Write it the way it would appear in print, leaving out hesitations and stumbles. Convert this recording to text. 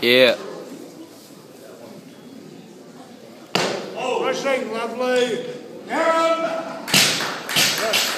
Yeah. Oh, rushing, lovely. Aaron!